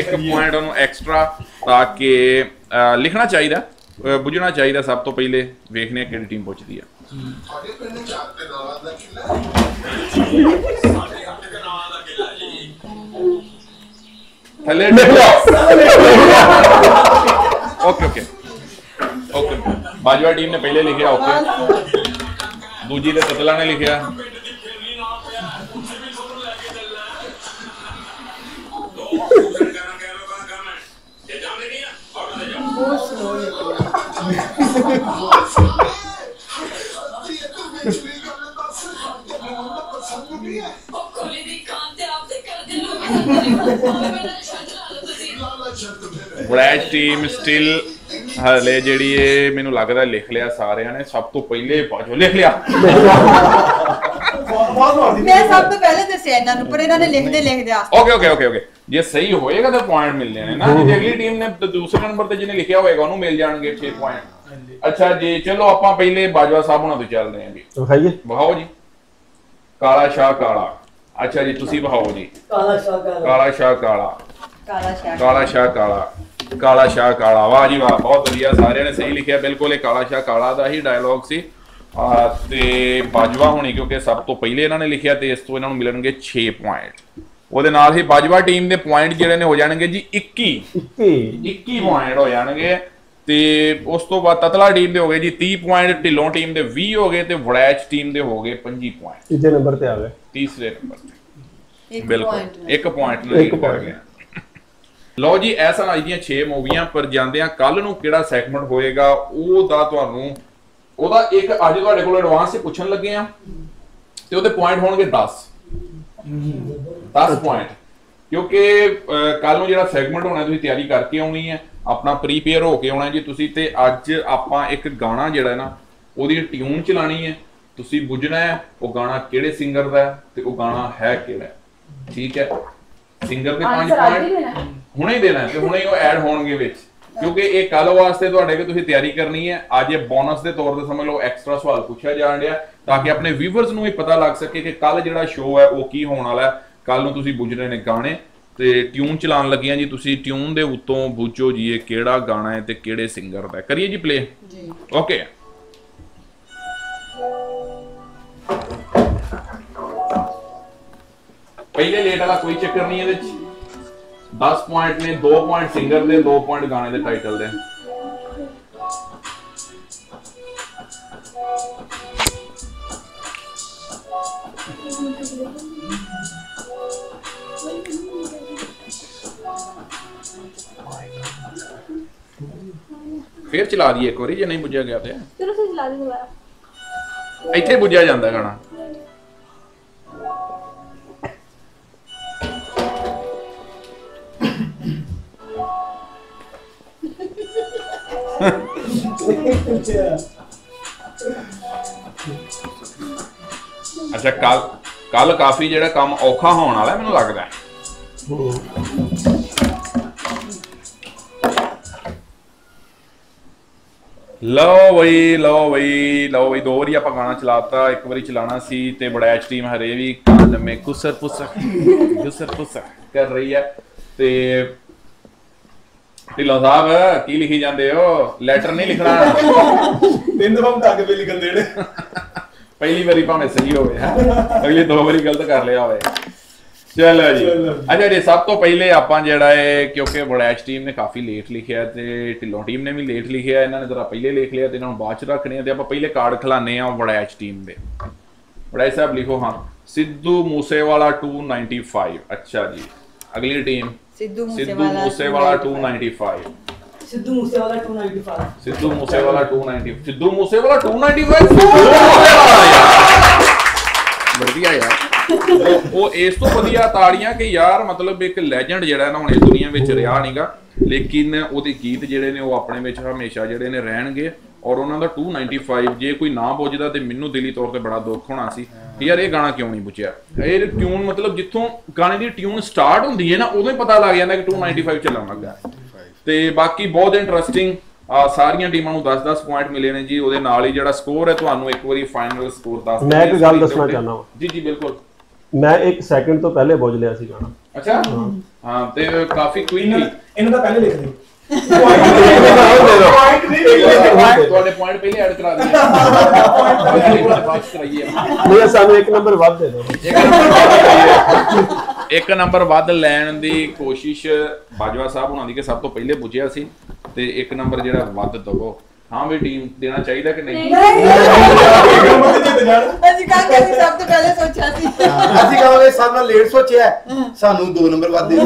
एक पॉइंट एक्सट्रा ताकि लिखना चाहिए बुझना चाहिए सब तो पहले वेखने केड़ी टीम पहुंचती है। Okay okay okay Bajwa team ने पहले लिखा ओके, दूजी ने ततला ने लिखा, ब्रैच टीम स्टिल हले जी मेनू लगता लिख लिया सारे ने सब तो पहले बाजो लिख लिया मैं सब तो पहले दसिया इन्हां नूं पर इन्हां ने लिख दे लिख दिया ओके ओके ओके ओके जे सही होएगा तो पॉइंट मिलने ने ना, जे अगली टीम ने दूसरे नंबर ते जिने लिखया होएगा उहनूं मिल जाणगे छह पॉइंट। अच्छा जी चलो आपां पहले बाजवा साहब हुणां तो चल रहे हैं जी, विखाइए विखाओ जी काला शाह काला। अच्छा जी तुसी विखाओ जी काला शाह काला काला शाह काला काला शाह काला काला शाह काला वाह जी वाह बहुत बढ़िया सारे ने सही लिखा बिल्कुल काला शाह काला दा ही डायलॉग सी ते बाजवा होनी क्योंकि सब तो पहले इन्होंने लिखा तो इस तो इन्होंने मिलणगे छे पॉइंट ओदे नाल ही बाजवा टीम दे पॉइंट जिहड़े ने हो जाएंगे जी इक्की इक्की पॉइंट हो जाएंगे ते उस तो बाद ततला टीम दे हो गए जी तीस पॉइंट, ढिलों टीम दे बीस हो गए ते वड़ैच टीम दे हो गए पच्चीस पॉइंट। तीसरे नंबर ते आ गए तीसरे नंबर ते बिल्कुल एक पॉइंट ने एक पॉइंट। लो जी ऐसा अज दी छे मूवियां पर जांदे आ कल नूं किहड़ा सेगमेंट होएगा ओहदा तुहानूं ओहदा एक अज तुहाडे कोल एडवांस ही पुछण लगे आ ते ओहदे पॉइंट होणगे दस दस पॉइंट क्योंकि कल नूं जिहड़ा सेगमेंट होना तुसीं तैयारी करके आउणी है अपना प्रीपेयर होके आउणा जी तुसीं ते अज आपां एक गाना जिहड़ा ना ओहदी ट्यून चलाणी है तुसीं बुझना है ओह गाना किहड़े सिंगर दा है ते ओह गाना है किहड़ा ठीक है सिंगर दे पांच पॉइंट ਹੁਣੇ ਦੇਣਾ ਤੇ ਹੁਣੇ ਉਹ ਐਡ ਹੋਣਗੇ ਵਿੱਚ ਕਿਉਂਕਿ ਇਹ ਕੱਲ ਵਾਸਤੇ ਤੁਹਾਡੇ ਕਿ ਤੁਸੀਂ ਤਿਆਰੀ ਕਰਨੀ ਹੈ ਅੱਜ ਇਹ ਬੋਨਸ ਦੇ ਤੌਰ ਤੇ ਸਮਝ ਲਓ ਐਕਸਟਰਾ ਸਵਾਲ ਪੁੱਛਿਆ ਜਾਣ ਰਿਹਾ ਤਾਂ ਕਿ ਆਪਣੇ ਵੀਵਰਸ ਨੂੰ ਵੀ ਪਤਾ ਲੱਗ ਸਕੇ ਕਿ ਕੱਲ ਜਿਹੜਾ ਸ਼ੋਅ ਹੈ ਉਹ ਕੀ ਹੋਣ ਵਾਲਾ ਹੈ। ਕੱਲ ਨੂੰ ਤੁਸੀਂ ਬੁੱਝਣੇ ਨੇ ਗਾਣੇ ਤੇ ਟਿਊਨ ਚਲਾਉਣ ਲੱਗੀਆਂ ਜੀ ਤੁਸੀਂ ਟਿਊਨ ਦੇ ਉੱਤੋਂ ਬੁੱਝੋ ਜੀ ਇਹ ਕਿਹੜਾ ਗਾਣਾ ਹੈ ਤੇ ਕਿਹੜੇ ਸਿੰਗਰ ਦਾ। ਕਰੀਏ ਜੀ ਪਲੇ ਜੀ ਓਕੇ ਪਹਿਲੇ ਲੇਟ ਵਾਲਾ ਕੋਈ ਚੱਕਰ ਨਹੀਂ ਇਹਦੇ ਵਿੱਚ दस पॉइंट ने दो पॉइंट सिंगर दे दो पॉइंट गाने दे टाइटल दे फिर चला दी एक बार जो नहीं बुझा गया थे इतने बुझा जाता गाना अच्छा कल कल काफी जो काम औखा होने वाला है, मैं लगता है ਲਓ ਬਈ ਲਓ ਬਈ ਲਓ ਬਈ ਦੋ ਵਾਰੀ ਆਪਾਂ ਗਾਣਾ ਚਲਾਤਾ, ਇੱਕ ਵਾਰੀ ਚਲਾਣਾ ਸੀ ਤੇ ਬੜਾ ਐਚਟੀ ਹਰੇ ਵੀ ਕੰਨ ਮੇ ਕੁਸਰ ਪੁਸਰ ਕੁਸਰ ਪੁਸਰ ਕਰ ਰਹੀ ਹੈ। ਤੇ ਢਿੱਲੋਂ ਸਾਹਿਬ ਕੀ ਲਿਖੀ ਜਾਂਦੇ ਹੋ? ਲੈਟਰ ਨਹੀਂ ਲਿਖਣਾ, ਤਿੰਨ ਵਾਰ ਤੱਕ ਵੀ ਲਿਖਣ ਦੇਣੇ। ਪਹਿਲੀ ਵਾਰੀ ਭਾਵੇਂ ਸਹੀ ਹੋਵੇ, ਅਗਲੀ ਦੋ ਵਾਰੀ ਗਲਤ ਕਰ ਲਿਆ ਹੋਵੇ। चलो जी, अच्छा जी सब तो पहले आप जरा है क्योंकि वड़ैच टीम ने काफ़ी लेट लिखा तो ढिलों टीम ने भी लेट लिखा, इन्होंने जरा पहले लिख लिया तो इन्होंने बाद रखने तो आप पहले कार्ड खिलाने वड़ैच टीम के। वड़ैच साहब लिखो हाँ, Sidhu Moosewala two ninety five. अच्छा जी अगली team Sidhu Moosewala two ninety five. Sidhu Moosewala two ninety five. Sidhu Moosewala two ninety five. Sidhu Moosewala two ninety five. बढ़िया यार, ਉਹ ਇਸ ਤੋਂ ਵਧੀਆ ਤਾੜੀਆਂ ਕਿ ਯਾਰ ਮਤਲਬ ਇੱਕ ਲੈਜੈਂਡ ਜਿਹੜਾ ਨਾ ਹੁਣ ਇਸ ਦੁਨੀਆ ਵਿੱਚ ਰਿਹਾ ਨਹੀਂਗਾ, ਲੇਕਿਨ ਉਹਦੇ ਗੀਤ ਜਿਹੜੇ ਨੇ ਉਹ ਆਪਣੇ ਵਿੱਚ ਹਮੇਸ਼ਾ ਜਿਹੜੇ ਨੇ ਰਹਿਣਗੇ। ਔਰ ਉਹਨਾਂ ਦਾ ਟੂ ਨਾਈਨਟੀ ਫਾਈਵ ਜੇ ਕੋਈ ਨਾ ਪੁੱਜਦਾ ਤੇ ਮੈਨੂੰ ਦਿਲੀ ਤੌਰ ਤੇ ਬੜਾ ਦੁੱਖ ਹੋਣਾ ਸੀ ਯਾਰ ਇਹ ਗਾਣਾ ਕਿਉਂ ਨਹੀਂ ਪੁੱਜਿਆ। ਇਹ ਟਿਊਨ ਮਤਲਬ ਜਿੱਥੋਂ ਗਾਣੇ ਦੀ ਟਿਊਨ ਸਟਾਰਟ ਹੁੰਦੀ ਹੈ ਨਾ ਉਦੋਂ ਹੀ ਪਤਾ ਲੱਗ ਜਾਂਦਾ ਕਿ ਟੂ ਨਾਈਨਟੀ ਫਾਈਵ ਚੱਲਣ ਲੱਗਾ। ਤੇ ਬਾਕੀ ਬਹੁਤ ਇੰਟਰਸਟਿੰਗ ਸਾਰੀਆਂ ਟੀਮਾਂ ਨੂੰ ਦਸ ਦਸ ਪੁਆਇੰਟ ਮਿਲੇ ਨੇ ਜੀ, ਉਹਦੇ ਨਾਲ ਹੀ ਜਿਹੜਾ ਸਕੋਰ ਹੈ ਤੁਹਾਨੂੰ ਇੱਕ ਵਾਰੀ ਫਾਈਨਲ ਸਕੋਰ ਦੱਸ ਮੈਂ ਇੱਕ ਗੱਲ ਦੱਸਣਾ ਚਾਹੁੰਦਾ ਹਾਂ ਜੀ। ਜੀ ਬਿਲਕੁਲ, ਮੈਂ ਇੱਕ ਸੈਕਿੰਡ ਤੋਂ ਪਹਿਲੇ ਬੋਝ ਲਿਆ ਸੀ ਗਾਣਾ। ਅੱਛਾ ਹਾਂ ਤੇ ਕਾਫੀ ਕੁਇਨਲੀ ਇਹਨਾਂ ਦਾ ਪਹਿਲੇ ਲਿਖ ਦਿਓ ਪੁਆਇੰਟ ਨਹੀਂ ਲਿਖਦੇ, ਤੁਹਾਡੇ ਪੁਆਇੰਟ ਪਹਿਲੇ ਐਡ ਕਰਾ ਦਿਓ। ਪੁਆਇੰਟ ਬਾਕਸ ਕਰਾਈਏ ਮੇਰੇ ਸਾਨੂੰ ਇੱਕ ਨੰਬਰ ਵੱਧ ਦੇ ਦਿਓ। ਇੱਕ ਨੰਬਰ ਵੱਧ ਲੈਣ ਦੀ ਕੋਸ਼ਿਸ਼ ਬਾਜਵਾ ਸਾਹਿਬ ਉਹਨਾਂ ਦੀ ਕਿ ਸਭ ਤੋਂ ਪਹਿਲੇ ਪੁੱਜਿਆ ਸੀ ਤੇ ਇੱਕ ਨੰਬਰ ਜਿਹੜਾ ਵੱਧ ਦਵੋ। हाँ भी टीम देना चाहिए कि नहीं, ਅਸੀਂ ਕਹਿੰਦੇ ਸੀ ਸਭ ਤੋਂ ਪਹਿਲੇ ਸੋਚਿਆ ਸੀ, ਅਸੀਂ ਕਹਿੰਦੇ ਸਭ ਨਾਲ ਲੇਟ ਸੋਚਿਆ ਸਾਨੂੰ ਦੋ ਨੰਬਰ ਵੱਧ ਦੇ।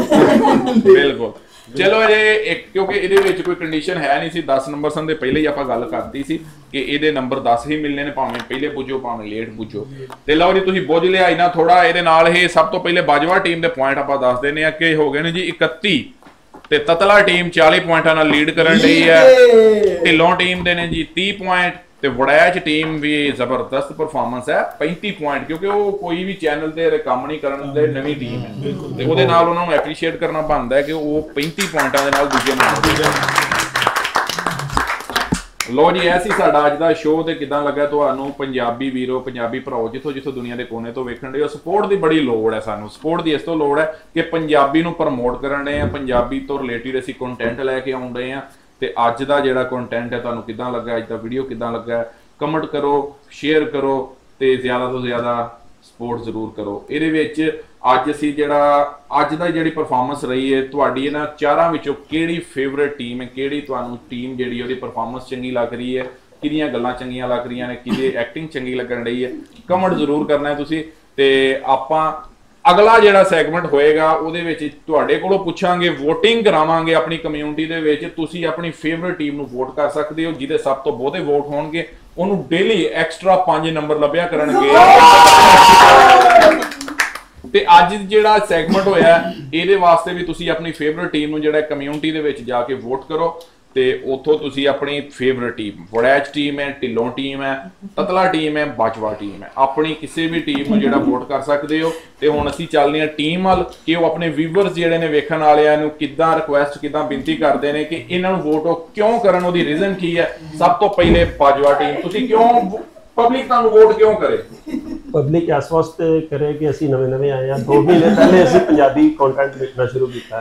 ਬਿਲਕੁਲ ਚਲੋ ਜੇ ਇੱਕ ਕਿਉਂਕਿ ਇਹਦੇ ਵਿੱਚ ਕੋਈ ਕੰਡੀਸ਼ਨ ਹੈ ਨਹੀਂ ਸੀ, ਦਸ ਨੰਬਰ ਸਨ ਦੇ ਪਹਿਲੇ ਹੀ ਆਪਾਂ ਗੱਲ ਕਰਤੀ ਸੀ ਕਿ ਇਹਦੇ ਨੰਬਰ ਦਸ ਹੀ ਮਿਲਨੇ ਨੇ ਭਾਵੇਂ ਪਹਿਲੇ ਪੁੱਜੋ ਭਾਵੇਂ ਲੇਟ ਪੁੱਜੋ। ਤੇ ਲਓ ਜੀ ਤੁਸੀਂ ਬੁੱਝ ਲਿਆ ਇਹਨਾਂ ਥੋੜਾ, ਇਹਦੇ ਨਾਲ ਇਹ ਸਭ ਤੋਂ ਪਹਿਲੇ ਬਾਜਵਾ ਟੀਮ ਦੇ ਪੁਆਇੰਟ ਆਪਾਂ ਦੱਸ ਦਿੰਦੇ ਆ ਕਿ ਹੋ ਗਏ ਨੇ ਜੀ ਇਕੱਤੀ ਤੇ ਤਤਲਾ ਟੀਮ ਚਾਲੀ ਪੁਆਇੰਟਾਂ ਨਾਲ ਲੀਡ ਕਰਨ ਲਈ ਹੈ। ਢਿੱਲੋਂ ਟੀਮ ਦੇ ਨੇ ਜੀ ਤੀਹ ਪੁਆਇੰਟ ਤੇ ਵੜੈਚ ਟੀਮ ਵੀ ਜ਼ਬਰਦਸਤ ਪਰਫਾਰਮੈਂਸ ਹੈ ਪੈਂਤੀ ਪੁਆਇੰਟ, ਕਿਉਂਕਿ ਉਹ ਕੋਈ ਵੀ ਚੈਨਲ ਤੇ ਕੰਮ ਨਹੀਂ ਕਰਨ ਦੇ ਨਵੀਂ ਟੀਮ ਹੈ ਤੇ ਉਹਦੇ ਨਾਲ ਉਹਨਾਂ ਨੂੰ ਐਪਰੀਸ਼ੀਏਟ ਕਰਨਾ ਬਣਦਾ ਹੈ ਕਿ ਉਹ ਪੈਂਤੀ ਪੁਆਇੰਟਾਂ ਦੇ ਨਾਲ ਦੂਜੇ ਨੰਬਰ। ਲੋ ਜੀ ਐਸੀ ਸਾਡਾ ਅੱਜ ਦਾ ਸ਼ੋਅ ਤੇ ਕਿਦਾਂ ਲੱਗਾ ਤੁਹਾਨੂੰ ਪੰਜਾਬੀ ਵੀਰੋ ਪੰਜਾਬੀ ਭਰਾਓ ਜਿੱਥੋਂ ਜਿੱਥੋਂ ਦੁਨੀਆ ਦੇ ਕੋਨੇ ਤੋਂ ਵੇਖਣ ਦੇ, ਸਪੋਰਟ ਦੀ ਬੜੀ ਲੋੜ ਹੈ ਸਾਨੂੰ, ਸਪੋਰਟ ਦੀ ਇਸ ਤੋਂ ਲੋੜ ਹੈ ਕਿ ਪੰਜਾਬੀ ਨੂੰ ਪ੍ਰਮੋਟ ਕਰਨ ਦੇ ਆ, ਪੰਜਾਬੀ ਤੋਂ ਰਿਲੇਟਿਡ ਅਸੀਂ ਕੰਟੈਂਟ ਲੈ ਕੇ ਆਉਂਦੇ ਆ। ਤੇ ਅੱਜ ਦਾ ਜਿਹੜਾ ਕੰਟੈਂਟ ਹੈ ਤੁਹਾਨੂੰ ਕਿੱਦਾਂ ਲੱਗਾ, ਅੱਜ ਦਾ ਵੀਡੀਓ ਕਿੱਦਾਂ ਲੱਗਾ ਕਮੈਂਟ ਕਰੋ ਸ਼ੇਅਰ ਕਰੋ ਤੇ ਜ਼ਿਆਦਾ ਤੋਂ ਜ਼ਿਆਦਾ ਸਪੋਰਟ ਜ਼ਰੂਰ ਕਰੋ। ਇਹਦੇ ਵਿੱਚ ਅੱਜ ਅਸੀਂ ਜਿਹੜਾ ਅੱਜ ਦਾ ਜਿਹੜੀ ਪਰਫਾਰਮੈਂਸ ਰਹੀ ਹੈ ਤੁਹਾਡੀ ਇਹਨਾਂ ਚਾਰਾਂ ਵਿੱਚੋਂ ਕਿਹੜੀ ਫੇਵਰੇਟ ਟੀਮ ਹੈ, ਕਿਹੜੀ ਤੁਹਾਨੂੰ ਟੀਮ ਜਿਹੜੀ ਉਹਦੀ ਪਰਫਾਰਮੈਂਸ ਚੰਗੀ ਲੱਗ ਰਹੀ ਹੈ, ਕਿਹਦੀਆਂ ਗੱਲਾਂ ਚੰਗੀਆਂ ਲੱਗ ਰਹੀਆਂ ਨੇ, ਕਿਹਦੀ ਐਕਟਿੰਗ ਚੰਗੀ ਲੱਗਣ ਰਹੀ ਹੈ, ਕਮੈਂਟ ਜ਼ਰੂਰ ਕਰਨਾ ਹੈ ਤੁਸੀਂ। ਤੇ ਆਪਾਂ ਅਗਲਾ ਜਿਹੜਾ ਸੈਗਮੈਂਟ ਹੋਏਗਾ ਉਹਦੇ ਵਿੱਚ ਤੁਹਾਡੇ ਕੋਲੋਂ ਪੁੱਛਾਂਗੇ ਵੋਟਿੰਗ ਕਰਾਵਾਂਗੇ ਆਪਣੀ ਕਮਿਊਨਿਟੀ ਦੇ ਵਿੱਚ, ਤੁਸੀਂ ਆਪਣੀ ਫੇਵਰੇਟ ਟੀਮ ਨੂੰ ਵੋਟ ਕਰ ਸਕਦੇ ਹੋ, ਜਿਹਦੇ ਸਭ ਤੋਂ ਬਹੁਤੇ ਵੋਟ ਹੋਣਗੇ ਉਹਨੂੰ ਡੇਲੀ ਐਕਸਟਰਾ ਪੰਜ ਨੰਬਰ ਲੱਭਿਆ ਕਰਨਗੇ। ਤੇ ਅੱਜ ਜਿਹੜਾ ਸੈਗਮੈਂਟ ਹੋਇਆ ਇਹਦੇ ਵਾਸਤੇ ਵੀ ਤੁਸੀਂ ਆਪਣੀ ਫੇਵਰੇਟ ਟੀਮ ਨੂੰ ਜਿਹੜਾ ਕਮਿਊਨਿਟੀ ਦੇ ਵਿੱਚ ਜਾ ਕੇ ਵੋਟ ਕਰੋ ਤੇ ਉੱਥੋਂ ਤੁਸੀਂ ਆਪਣੀ ਫੇਵਰੇਟ ਟੀਮ ਵੜੈਚ ਟੀਮ ਹੈ ਢਿੱਲੋਂ ਟੀਮ ਹੈ ਤਤਲਾ ਟੀਮ ਹੈ ਬਾਜਵਾ ਟੀਮ ਹੈ ਆਪਣੀ ਕਿਸੇ ਵੀ ਟੀਮ ਨੂੰ ਜਿਹੜਾ ਵੋਟ ਕਰ ਸਕਦੇ ਹੋ। ਤੇ ਹੁਣ ਅਸੀਂ ਚੱਲਦੇ ਹਾਂ ਟੀਮ ਵੱਲ ਕਿ ਉਹ ਆਪਣੇ ਵੀਵਰਸ ਜਿਹੜੇ ਨੇ ਵੇਖਣ ਵਾਲਿਆਂ ਨੂੰ ਕਿੱਦਾਂ ਰਿਕੁਐਸਟ ਕਿੱਦਾਂ ਬੇਨਤੀ ਕਰਦੇ ਨੇ ਕਿ ਇਹਨਾਂ ਨੂੰ ਵੋਟ ਉਹ ਕਿਉਂ ਕਰਨ, ਉਹਦੀ ਰੀਜ਼ਨ ਕੀ ਹੈ। ਸਭ ਤੋਂ ਪਹਿਲੇ ਬਾਜਵਾ ਟੀਮ ਤੁਸੀਂ ਕਿਉਂ ਪਬਲਿਕ ਤੁਹਾਨੂੰ ਵੋਟ ਕਿਉਂ ਕਰੇ? ਪਬਲਿਕ ਇਸ ਵਾਸਤੇ ਕਰੇ ਕਿ ਅਸੀਂ ਨਵੇਂ ਨਵੇਂ ਆਏ ਹਾਂ, ਦੋ ਮਹੀਨੇ ਪਹਿਲੇ ਅਸੀਂ ਪੰਜਾਬੀ ਕੰਟੈਂਟ ਵੇਖਣਾ ਸ਼ੁਰੂ ਕੀਤਾ,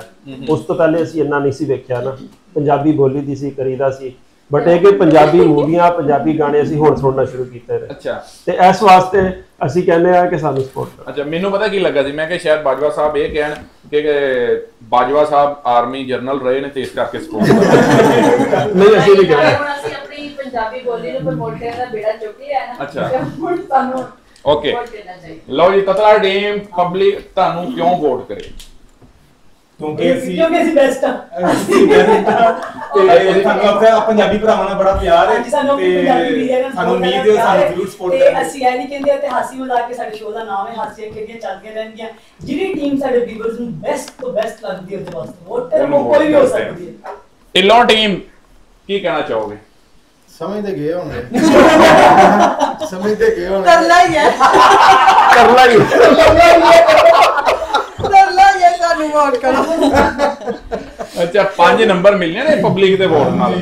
ਉਸ ਤੋਂ ਪਹਿਲੇ ਅਸੀਂ ਇੰਨਾ ਨਹੀਂ ਸੀ ਵੇਖਿਆ ਨਾ, ਪੰਜਾਬੀ ਬੋਲੀ ਦੀ ਸੀ ਕਰੀਦਾ ਸੀ ਬਟ ਇਹ ਕਿ ਪੰਜਾਬੀ ਮੂਵੀਆਂ ਪੰਜਾਬੀ ਗਾਣੇ ਅਸੀਂ ਹੁਣ ਸੁਣਨਾ ਸ਼ੁਰੂ ਕੀਤੇ ਨੇ। ਅੱਛਾ ਤੇ ਇਸ ਵਾਸਤੇ ਅਸੀਂ ਕਹਿੰਦੇ ਆ ਕਿ ਸਾਨੂੰ ਸਪੋਰਟ ਕਰੋ। ਅੱਛਾ ਮੈਨੂੰ ਪਤਾ ਕੀ ਲੱਗਾ ਸੀ, ਮੈਂ ਕਿਹਾ ਸ਼ਾਇਦ ਬਾਜਵਾ ਸਾਹਿਬ ਇਹ ਕਹਿਣ ਕਿ ਬਾਜਵਾ ਸਾਹਿਬ ਆਰਮੀ ਜਰਨਲ ਰਹੇ ਨੇ ਤੇ ਇਸ ਕਰਕੇ ਸਪੋਰਟ ਨਹੀਂ ਅਸੀਂ ਨਹੀਂ ਕਹਿੰਦੇ ਪੰਜਾਬੀ ਬੋਲੀ ਨੂੰ ਪ੍ਰਮੋਟ ਕਰਨਾ ਬੇੜਾ ਚੁੱਕੀ ਹੈ ਨਾ। ਅੱਛਾ ਸਾਨੂੰ ਓਕੇ ਲਓ ਜੀ ਤਤਲਾ ਟੀਮ ਪਬਲਿਕ ਤੁਹਾਨੂੰ ਕਿਉਂ ਵੋਟ ਕਰੇ? ਕਿਉਂਕਿ ਅਸੀਂ ਕਿਉਂਕਿ ਅਸੀਂ ਬੈਸਟ ਆ, ਅਸੀਂ ਬੈਸਟ ਆ ਤੇ ਸਾਨੂੰ ਆਪਣਾ ਪੰਜਾਬੀ ਭਰਾਵਾਂ ਨਾਲ ਬੜਾ ਪਿਆਰ ਹੈ ਤੇ ਸਾਨੂੰ ਉਮੀਦ ਹੈ ਸਾਨੂੰ ਜ਼ਰੂਰ ਸਪੋਰਟ ਕਰਨਗੇ। ਅਸੀਂ ਇਹ ਨਹੀਂ ਕਹਿੰਦੇ ਤੇ ਹਾਸੀ ਮਜ਼ਾਕ ਕੇ ਸਾਡੇ ਸ਼ੋਅ ਦਾ ਨਾਮ ਹੈ ਹਾਸੀ ਖੇਡੀਆਂ ਚੱਲਦੀਆਂ ਰਹਿਣਗੀਆਂ, ਜਿਹੜੀ ਟੀਮ ਸਾਡੇ ਵੀਵਰਸ ਨੂੰ ਬੈਸਟ ਤੋਂ ਬੈਸਟ ਲੱਗਦੀ ਹੈ ਉਹਦੇ ਵਾਸਤੇ ਵੋਟ ਕਰੋ, ਕੋਈ ਵੀ ਹੋ ਸਕਦੀ ਹੈ। ਢਿੱਲੋਂ ਟੀਮ की कहना चाहोगे? समझते गए होंगे, समझते गए होंगे। तरला ही है, तरला ही, तरला ही है सानू वोट करो। अच्छा पांच नंबर मिलने ने पब्लिक दे वोट नाल।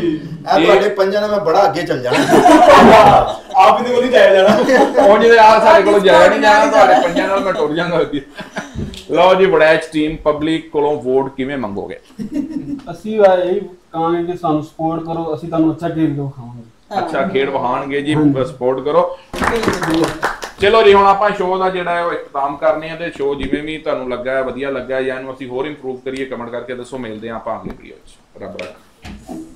आप वाले पंजाब में बड़ा आगे चल जाना। आप इधर को नहीं जाया जाना। और जिधर आप सारे को जाया नहीं जाना तो वाले पंजाब नाल में टोर जाना होती है। लो जी बड़ैच टीम पब्लिक कोलों वोट किवें मंगोगे? असि यही कहांगे कि सानू सपोर्ट करो, असि तानू अच्छा खेल दिखावांगे, अच्छा खेल वहाणगे जी, सपोर्ट करो। चलो जी हुण आपां शो दा जिहड़ा है ओह इख्तिताम करने ते शो जिवें भी तुहानू लग्गा है वधिया लग्गा है यानी असि होर इंप्रूव करिए कमेंट करके दसो। मिलदे आं आपां अगली वीडियो च। रब रखा।